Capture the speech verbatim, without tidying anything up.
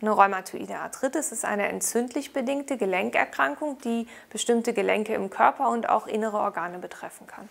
Eine rheumatoide Arthritis ist eine entzündlich bedingte Gelenkerkrankung, die bestimmte Gelenke im Körper und auch innere Organe betreffen kann.